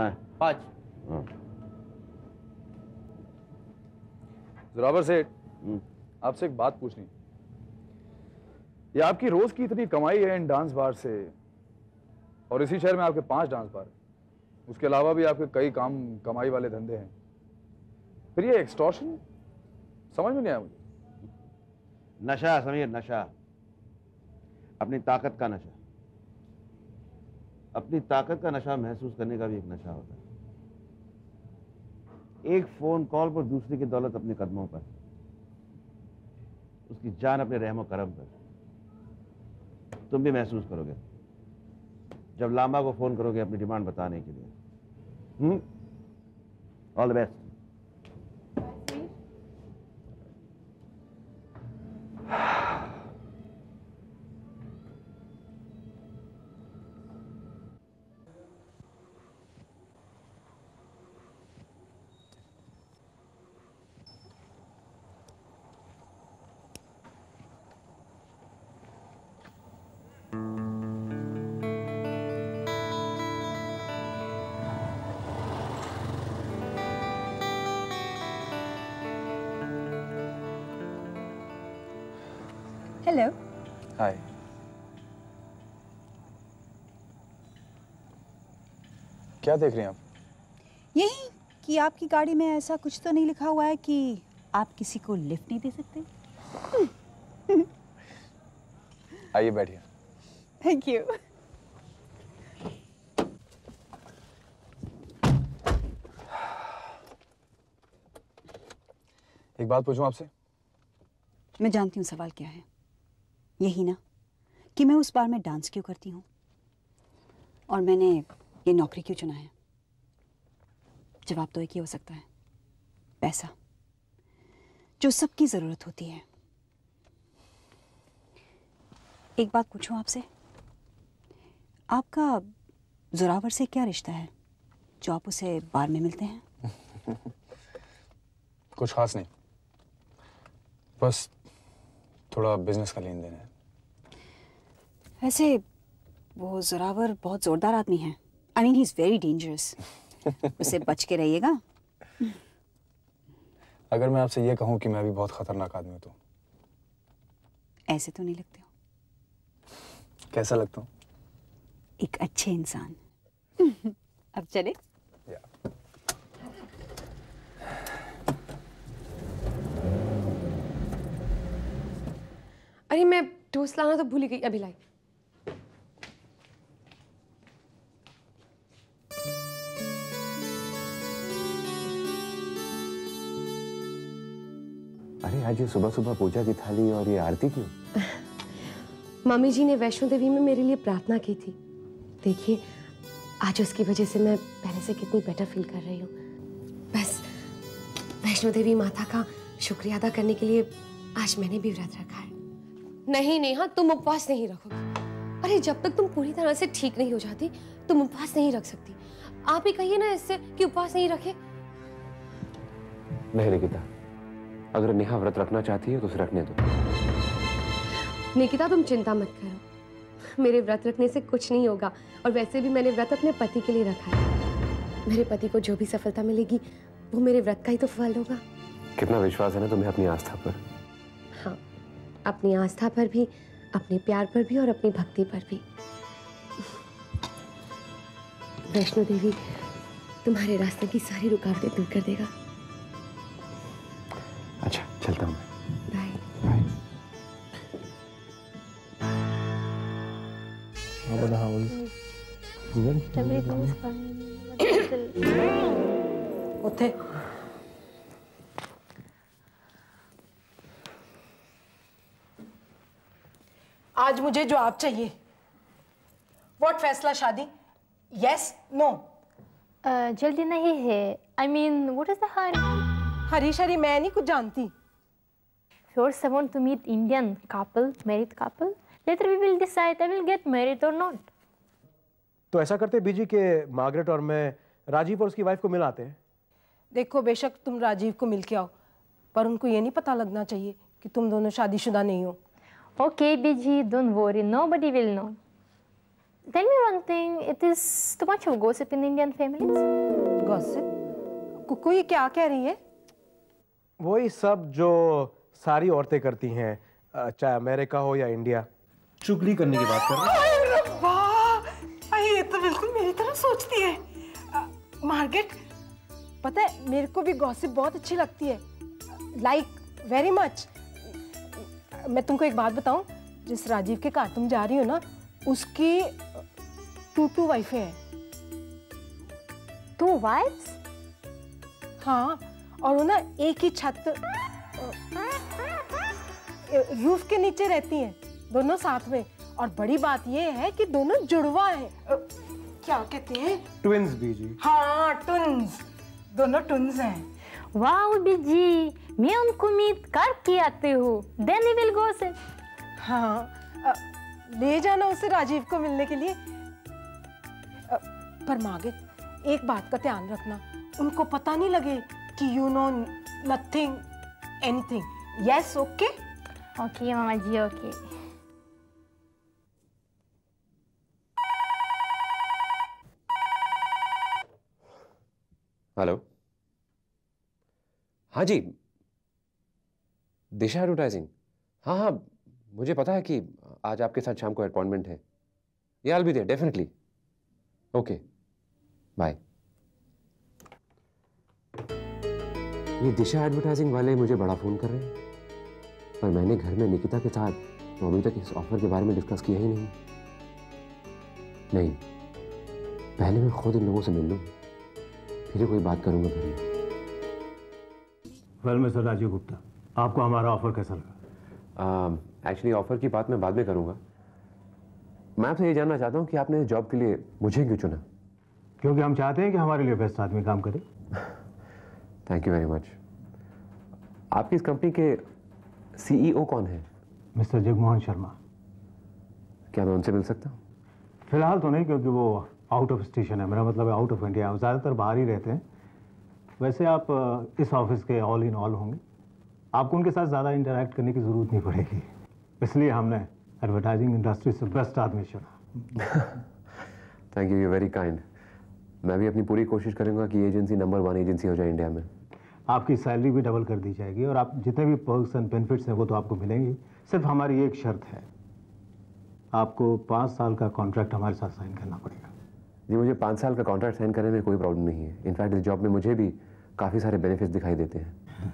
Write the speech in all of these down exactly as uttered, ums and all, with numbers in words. कितना है? पाँच। जोरावर सेठ, आपसे एक बात पूछनी। ये आपकी रोज की इतनी कमाई है इन डांस बार से, और इसी शहर में आपके पांच डांस बार, उसके अलावा भी आपके कई काम कमाई वाले धंधे हैं, फिर ये एक्सटॉर्शन? समझ में नहीं आया मुझे। नशा समझिए, नशा, अपनी ताकत का नशा। अपनी ताकत का नशा महसूस करने का भी एक नशा होता है। एक फोन कॉल पर दूसरे की दौलत अपने कदमों पर, उसकी जान अपने रहम करम पर। तुम भी महसूस करोगे जब लांबा को फोन करोगे अपनी डिमांड बताने के लिए। All the best. Hello. Hi. क्या देख रही हैं आप? यही कि आपकी गाड़ी में ऐसा कुछ तो नहीं लिखा हुआ है कि आप किसी को लिफ्ट नहीं दे सकते। आइए बैठिए। Thank you. एक बात पूछूं आपसे? मैं जानती हूँ सवाल क्या है। यही ना कि मैं उस बार में डांस क्यों करती हूँ और मैंने ये नौकरी क्यों चुना है। जवाब तो एक ही हो सकता है, पैसा, जो सबकी ज़रूरत होती है। एक बात पूछूं आपसे, आपका जोरावर से क्या रिश्ता है जो आप उसे बार में मिलते हैं? कुछ खास नहीं, बस थोड़ा बिजनेस का लेन देन है। वैसे वो जोरावर बहुत जोरदार आदमी है। I mean he is very dangerous. उससे बच के रहिएगा। अगर मैं आपसे ये कहूँ कि मैं भी बहुत खतरनाक आदमी हूँ तो? ऐसे तो नहीं लगते हो। कैसा लगता हूँ? एक अच्छे इंसान। अब चले। अरे मैं टोस्ट लाना तो भूल ही गई, अभी लाई। अरे आज ये सुबह सुबह पूजा की थाली और ये आरती क्यों? मम्मी जी ने वैष्णो देवी में मेरे लिए प्रार्थना की थी। देखिए आज उसकी वजह से मैं पहले से कितनी बेटर फील कर रही हूँ। बस वैष्णो देवी माता का शुक्रिया अदा करने के लिए आज मैंने भी व्रत रखा है। नहीं नेहा, तुम उपवास नहीं रखोगी। अरे जब तक तुम पूरी तरह से ठीक नहीं हो जाती तुम उपवास नहीं रख सकती। आप ही कहिए ना इससे कि उपवास नहीं रखे। नहीं निकिता, अगर नेहा व्रत रखना चाहती है तो उसे रखने दो। निकिता तुम चिंता मत करो, मेरे व्रत रखने से कुछ नहीं होगा। और वैसे भी मैंने व्रत अपने पति के लिए रखा है। मेरे पति को जो भी सफलता मिलेगी वो मेरे व्रत का ही तो फल होगा। कितना विश्वास है ना तुम्हें अपनी आस्था पर। हाँ, अपनी आस्था पर भी, अपने प्यार पर भी और अपनी भक्ति पर भी। वैष्णो देवी तुम्हारे रास्ते की सारी रुकावटें दूर कर देगा। अच्छा चलता हूँ। बाय। बाय। उठे। आज मुझे जवाब चाहिए। व्हाट फैसला शादी? Yes no? जल्दी नहीं है। I mean what is the hurry? हरी शरी मैं नहीं कुछ जानती। For someone to meet Indian couple, married couple, later we will decide I will get married और नॉट। तो ऐसा करते बीजी के मार्गरेट और मैं राजीव और उसकी वाइफ को मिलाते हैं। देखो बेशक तुम राजीव को मिल के आओ, पर उनको ये नहीं पता लगना चाहिए कि तुम दोनों शादीशुदा नहीं हो। Okay Beeji, don't worry, nobody will know. Tell me one thing, it is too much of gossip in Indian families. Gossip? Cuckoo, ये क्या कह रही है? वही सब जो सारी औरतें करती हैं, चाहे अमेरिका हो या इंडिया। चुगली करने की बात कर रही है। वाह, ये तो बिल्कुल मेरी तरह सोचती है। मार्गरेट, पता है मेरे को भी गॉसिप बहुत अच्छी लगती है, लाइक वेरी मच। मैं तुमको एक बात बताऊं, जिस राजीव के घर तुम जा रही हो ना, उसकी टू टू वाइफें हैं। Two wives? हाँ, और वो ना एक ही छत रूफ के नीचे रहती हैं, दोनों साथ में। और बड़ी बात ये है कि दोनों जुड़वा हैं। क्या कहते हैं? ट्विन्स बीजी। हाँ, ट्विन्स, दोनों ट्विन्स हैं। वाह बीजी, मैं उनको उम्मीद करके आती हूँ। Then he will go से। हाँ, ले जाना उसे राजीव को मिलने के लिए। पर मार्गरेट, एक बात का ध्यान रखना, उनको पता नहीं लगे कि you know nothing, anything. Yes, okay? Okay, मामा जी, okay. हेलो, हाँ जी, दिशा एडवर्टाइजिंग। हाँ हाँ, मुझे पता है कि आज आपके साथ शाम को अपॉइंटमेंट है। या I will be there definitely. Okay, bye. ये दिशा एडवर्टाइजिंग वाले मुझे बड़ा फोन कर रहे हैं, पर मैंने घर में निकिता के साथ अभी तक इस ऑफर के बारे में डिस्कस किया ही नहीं। नहीं, पहले मैं खुद इन लोगों से मिल लूँ, फिर कोई बात करूँगा घर में। वेल मिस्टर राजीव गुप्ता, आपको हमारा ऑफर कैसा लगा? एक्चुअली ऑफर की बात मैं बाद में करूँगा। मैं आपसे ये जानना चाहता हूँ कि आपने जॉब के लिए मुझे क्यों चुना? क्योंकि हम चाहते हैं कि हमारे लिए बेस्ट आदमी काम करे। Thank you very much. आपकी इस कंपनी के सीईओ कौन है? मिस्टर जगमोहन शर्मा। क्या मैं उनसे मिल सकता हूँ? फिलहाल तो नहीं, क्योंकि वो आउट ऑफ स्टेशन है। मेरा मतलब है आउट ऑफ इंडिया, ज़्यादातर बाहर ही रहते हैं। वैसे आप इस ऑफिस के ऑल इन ऑल होंगे, आपको उनके साथ ज़्यादा इंटरैक्ट करने की ज़रूरत नहीं पड़ेगी, इसलिए हमने एडवर्टाइजिंग इंडस्ट्री से बेस्ट आदमी चुना। Thank you, you very kind. मैं भी अपनी पूरी कोशिश करूंगा कि एजेंसी नंबर वन एजेंसी हो जाए इंडिया में। आपकी सैलरी भी डबल कर दी जाएगी, और आप जितने भी पर्क्स एंड बेनिफिट्स हैं वो तो आपको मिलेंगे। सिर्फ हमारी एक शर्त है, आपको पाँच साल का कॉन्ट्रैक्ट हमारे साथ साइन करना पड़ेगा। जी, मुझे पाँच साल का कॉन्ट्रैक्ट साइन करने में कोई प्रॉब्लम नहीं है। इनफैक्ट इस जॉब में मुझे भी काफ़ी सारे बेनिफिट्स दिखाई देते हैं।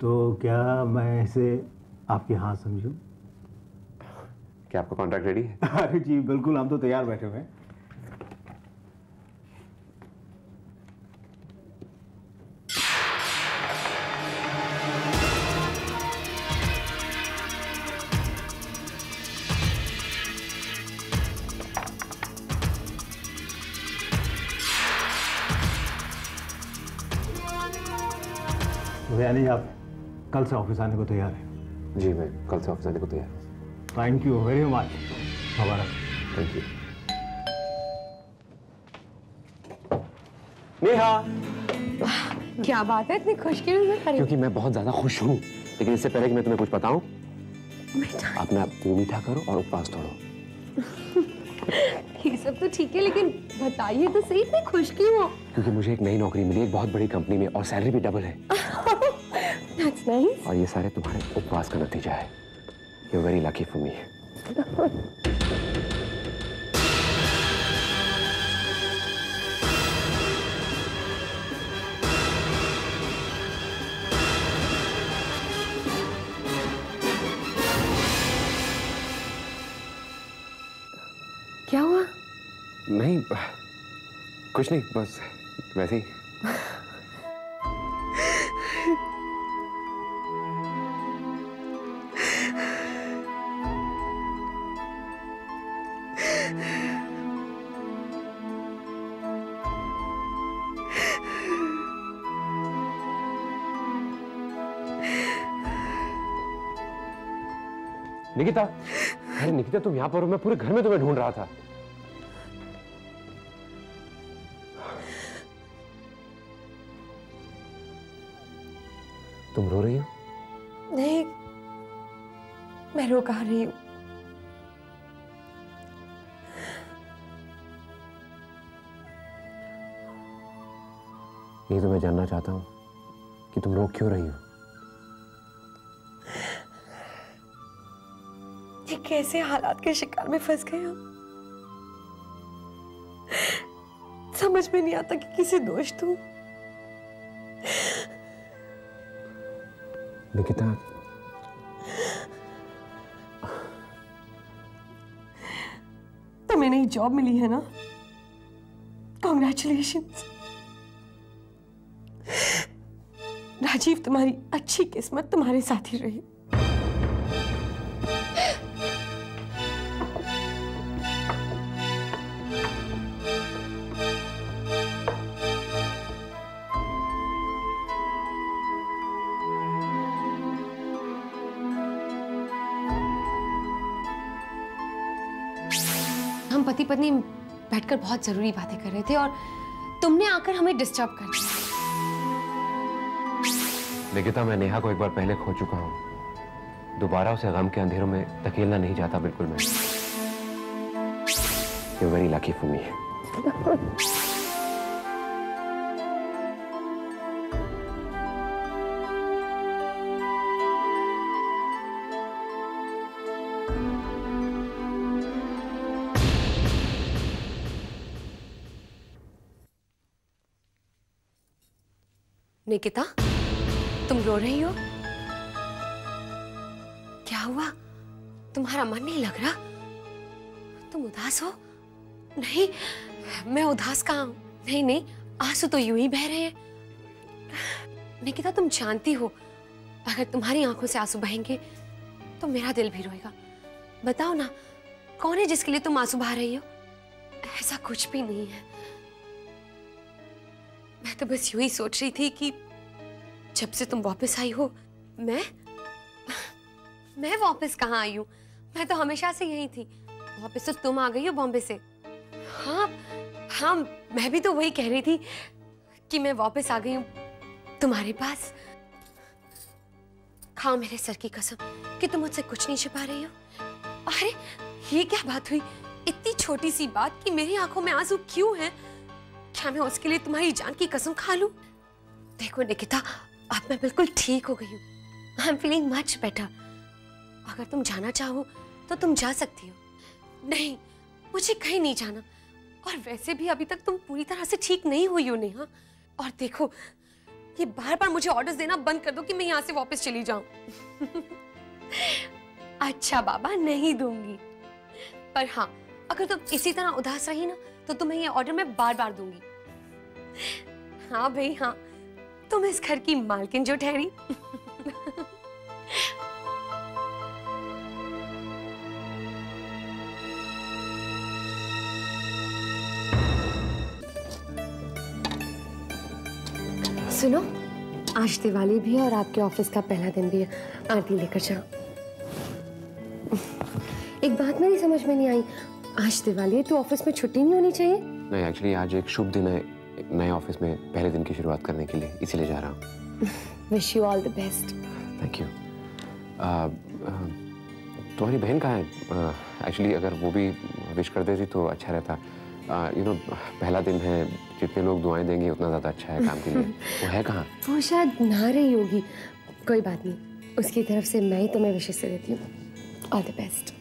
तो क्या मैं इसे आपके हाँ समझूं? क्या आपका कॉन्ट्रैक्ट रेडी है? अरे जी बिल्कुल, हम तो तैयार बैठे हुए हैं। यानी आप कल से ऑफिस आने को तैयार हैं? जी, मैं कल से ऑफिस आने को तैयार हूँ। Thank you very much. हमारा थैंक यू। नेहा, क्या बात है, इतनी खुशकिस्मत में खड़ी? क्योंकि मैं बहुत ज्यादा खुश हूँ, लेकिन इससे पहले कि मैं तुम्हें कुछ बताऊँ, अपना मुँह मीठा करो और उपवास तोड़ो। ये सब तो ठीक है, लेकिन बताइए तो सही, इतनी खुश क्यों हो? क्योंकि मुझे एक नई नौकरी मिली, एक बहुत बड़ी कंपनी में, और सैलरी भी डबल है। That's nice. और ये सारे तुम्हारे उपवास का नतीजा है। You're very lucky for me. क्या हुआ? नहीं कुछ नहीं, बस वैसे ही। निकिता, अरे निकिता तुम यहाँ पर हो, मैं पूरे घर में तुम्हें ढूंढ रहा था। तुम रो रही हो? नहीं, मैं रो कहाँ रही हूँ। ये तो मैं जानना चाहता हूँ कि तुम रो क्यों रही हो। ये कैसे हालात के शिकार में फंस गए हो, समझ में नहीं आता कि किसे दोष दूं। निकिता, तुम्हें नई जॉब मिली है ना, कॉन्ग्रेचुलेशंस। राजीव, तुम्हारी अच्छी किस्मत तुम्हारे साथ ही रही। हम पति पत्नी बैठकर बहुत जरूरी बातें कर रहे थे और तुमने आकर हमें डिस्टर्ब कर दिया। निकिता, मैं नेहा को एक बार पहले खो चुका हूँ, दोबारा उसे गम के अंधेरों में धकेलना नहीं चाहता। बिल्कुल मैं, ये मेरी लाकी फूमी है। निकिता, तुम रो रही हो? क्या हुआ? तुम्हारा मन नहीं लग रहा? तुम उदास हो? नहीं, मैं उदास कहाँ हूँ। नहीं नहीं, आंसू तो यूं ही बह रहे हैं। निकिता, तुम जानती हो, अगर तुम्हारी आंखों से आंसू बहेंगे तो मेरा दिल भी रोएगा। बताओ ना, कौन है जिसके लिए तुम आंसू बहा रही हो? ऐसा कुछ भी नहीं है। मैं तो बस यूं ही सोच रही थी कि जब से तुम वापस आई हो। मैं मैं वापस कहाँ आई हूँ? मैं तो हमेशा से यही थी। वापस तो तुम आ गई हो बॉम्बे से। हाँ हाँ, मैं भी तो वही कह रही थी कि मैं वापस आ गई हूँ तुम्हारे पास। खाओ मेरे सर की कसम कि तुम मुझसे कुछ नहीं छिपा रही हो। अरे ये क्या बात हुई, इतनी छोटी सी बात कि मेरी आंखों में आंसू क्यों है? क्या मैं उसके लिए तुम्हारी जान की कसम खा लूं? देखो निकिता, अब मैं बिल्कुल ठीक हो गई हूँ। I am feeling much better. अगर तुम जाना चाहो तो तुम जा सकती हो। नहीं, मुझे कहीं नहीं जाना। और वैसे भी अभी तक तुम पूरी तरह से ठीक नहीं हुई हो नेहा। और देखो, ये बार बार मुझे ऑर्डर्स देना बंद कर दो कि मैं यहाँ से वापस चली जाऊं। अच्छा बाबा, नहीं दूंगी। पर हाँ, अगर तुम इसी तरह उदास रही ना तो तुम्हें ये ऑर्डर मैं बार बार दूंगी। हाँ भाई हाँ, तुम इस घर की मालकिन जो ठहरी। सुनो, आज दिवाली भी है और आपके ऑफिस का पहला दिन भी है। आरती लेकर जाओ। एक बात मेरी समझ में नहीं आई, आज दिवाली है तो ऑफिस में छुट्टी नहीं होनी चाहिए? नहीं, एक्चुअली आज एक शुभ दिन है नए ऑफिस में पहले दिन की शुरुआत करने के लिए, इसीलिए जा रहा हूँ। Wish you all the best. Thank you. तुम्हारी बहन कहाँ है? एक्चुअली अगर वो भी विश कर देती तो अच्छा रहता। यू नो, पहला दिन है, जितने लोग दुआएं देंगे उतना ज़्यादा अच्छा है काम के लिए। वो है कहाँ? वो शायद नहा रही होगी। कोई बात नहीं, उसकी तरफ से मैं ही तुम्हें विशेष से देती हूँ। All the best.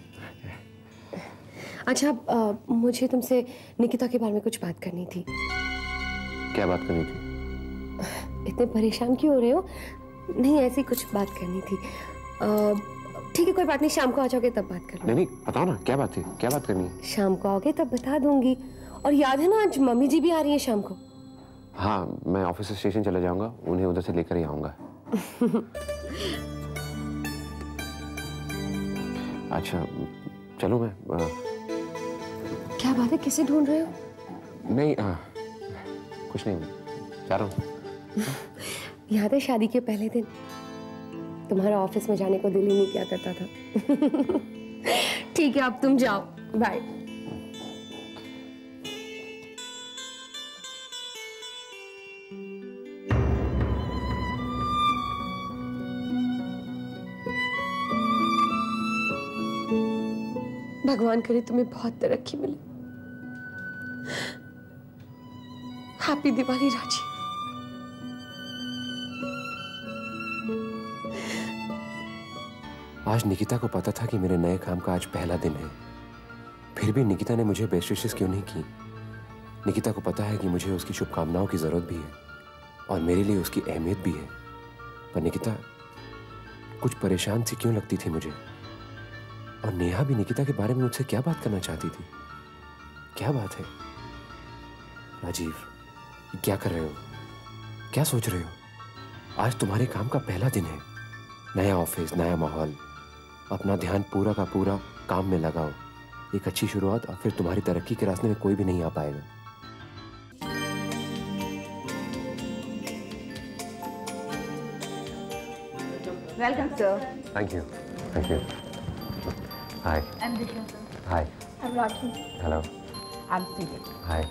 अच्छा, आ, मुझे तुमसे निकिता के बारे में कुछ बात करनी थी। क्या बात करनी थी? इतने परेशान क्यों हो रहे हो? नहीं, ऐसी कुछ बात करनी थी। ठीक है, कोई बात नहीं, शाम को आ जाओगे तब बात करनी। नहीं नहीं, बताओ ना, क्या बात है, क्या बात करनी है? शाम को आओगे तब बता दूंगी। और याद है ना, आज मम्मी जी भी आ रही है शाम को। हाँ, मैं ऑफिस से स्टेशन चला जाऊंगा, उन्हें उधर से लेकर ही आऊंगा। अच्छा चलो, मैं आ... क्या बात है, किसे ढूंढ रहे हो? नहीं आ, कुछ नहीं, जा रहा हूँ। याद है शादी के पहले दिन तुम्हारा ऑफिस में जाने को दिल ही नहीं किया करता था। ठीक है, अब तुम जाओ, बाय। भगवान करे तुम्हें बहुत तरक्की मिले। हैप्पी दिवाली राजीव। आज निकिता को पता था कि मेरे नए काम का आज पहला दिन है, फिर भी निकिता ने मुझे बेस्ट विशेस क्यों नहीं की। निकिता को पता है कि मुझे उसकी शुभकामनाओं की ज़रूरत भी है और मेरे लिए उसकी अहमियत भी है, पर निकिता कुछ परेशान सी क्यों लगती थी मुझे। और नेहा भी निकिता के बारे में मुझसे क्या बात करना चाहती थी, क्या बात है? राजीव, क्या कर रहे हो, क्या सोच रहे हो? आज तुम्हारे काम का पहला दिन है, नया ऑफिस, नया माहौल, अपना ध्यान पूरा का पूरा काम में लगाओ। एक अच्छी शुरुआत और फिर तुम्हारी तरक्की के रास्ते में कोई भी नहीं आ पाएगा। Welcome sir. Thank you, thank you. Hi. I am Disha sir. Hi. I am Rajeev. Hello. I am Sita. Hi.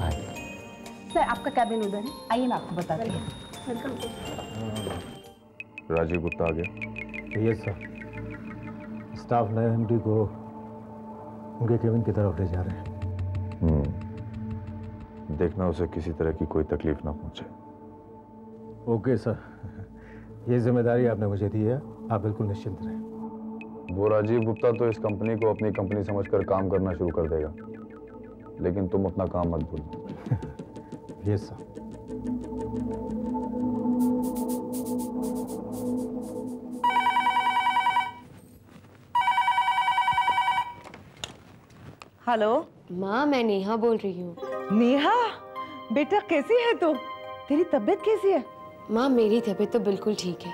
Hi. Sir आपका कैबिन उधर है, आइए मैं आपको बताती हूँ। वेलकम। राजीव गुप्ता आ गया। Yes sir. स्टाफ नए एमडी को उनके केबिन की तरफ ले जा रहे हैं। हम्म, देखना उसे किसी तरह की कोई तकलीफ ना पहुंचे। ओके सर, ये जिम्मेदारी आपने मुझे दी है, आप बिल्कुल निश्चिंत रहें। वो राजीव गुप्ता तो इस कंपनी को अपनी कंपनी समझकर काम करना शुरू कर देगा, लेकिन तुम अपना काम मत भूलो। Yes sir. हेलो माँ, मैं नेहा बोल रही हूँ। नेहा बेटा कैसी है तू? तेरी तबीयत कैसी है? माँ मेरी तबीयत तो बिल्कुल ठीक है,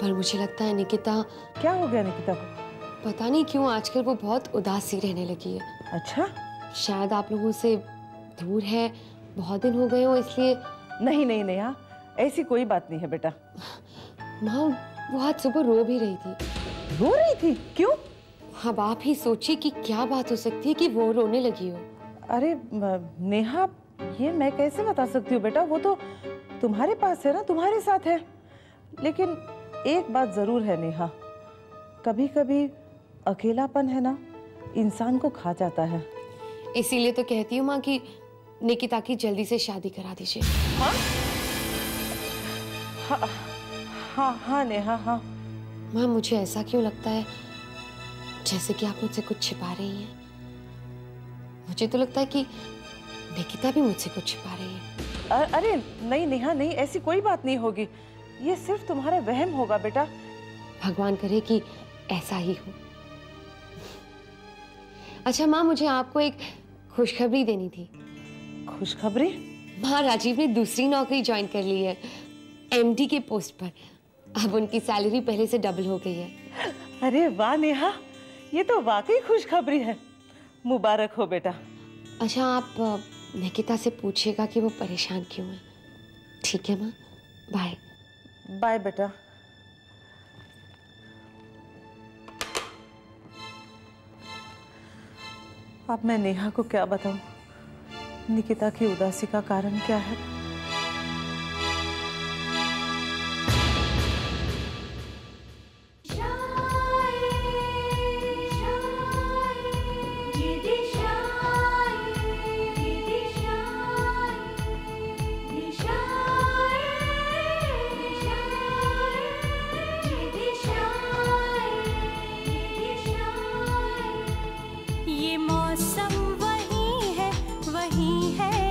पर मुझे लगता है निकिता, क्या हो गया निकिता को? पता नहीं क्यों आजकल वो बहुत उदासी रहने लगी है। अच्छा, शायद आप लोगों से दूर है, बहुत दिन हो गए हो इसलिए। नहीं नहीं नेहा, ऐसी कोई बात नहीं है बेटा। माँ वो आज सुबह रो भी रही थी। रो रही थी क्यों? अब आप ही सोचिए कि क्या बात हो सकती है कि वो रोने लगी हो। अरे नेहा, ये मैं कैसे बता सकती हूँ बेटा, वो तो तुम्हारे पास है ना, तुम्हारे साथ है। लेकिन एक बात जरूर है नेहा, कभी कभी अकेलापन है ना, इंसान को खा जाता है। इसीलिए तो कहती हूँ माँ कि निकिता की जल्दी से शादी करा दीजिए। हाँ हाँ हाँ हाँ नेहा हाँ। माँ मुझे ऐसा क्यों लगता है जैसे कि आप मुझसे कुछ छिपा रही हैं। मुझे तो लगता है कि निकिता भी मुझसे कुछ छिपा रही है। अरे नहीं नेहा नहीं, ऐसी कोई बात नहीं होगी, ये सिर्फ तुम्हारा वहम होगा बेटा। भगवान करे कि ऐसा ही हो। अच्छा माँ, मुझे आपको एक खुशखबरी देनी थी। खुशखबरी? माँ राजीव ने दूसरी नौकरी ज्वाइन कर ली है, एमडी के पोस्ट पर। अब उनकी सैलरी पहले से डबल हो गई है। अरे वाह नेहा, ये तो वाकई खुशखबरी है, मुबारक हो बेटा। अच्छा आप निकिता से पूछिएगा कि वो परेशान क्यों है, ठीक है माँ? बाय बाय बेटा। अब मैं नेहा को क्या बताऊं, निकिता की उदासी का कारण क्या है। ये मौसम वही है, वही है।